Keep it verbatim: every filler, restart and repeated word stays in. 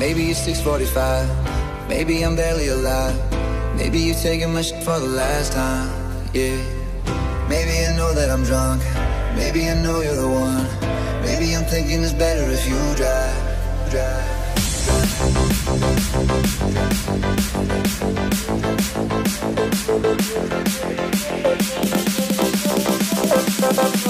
Maybe it's six forty-five, maybe I'm barely alive. Maybe you're taking my shit for the last time, yeah. Maybe I know that I'm drunk, maybe I know you're the one. Maybe I'm thinking it's better if you drive, drive, drive.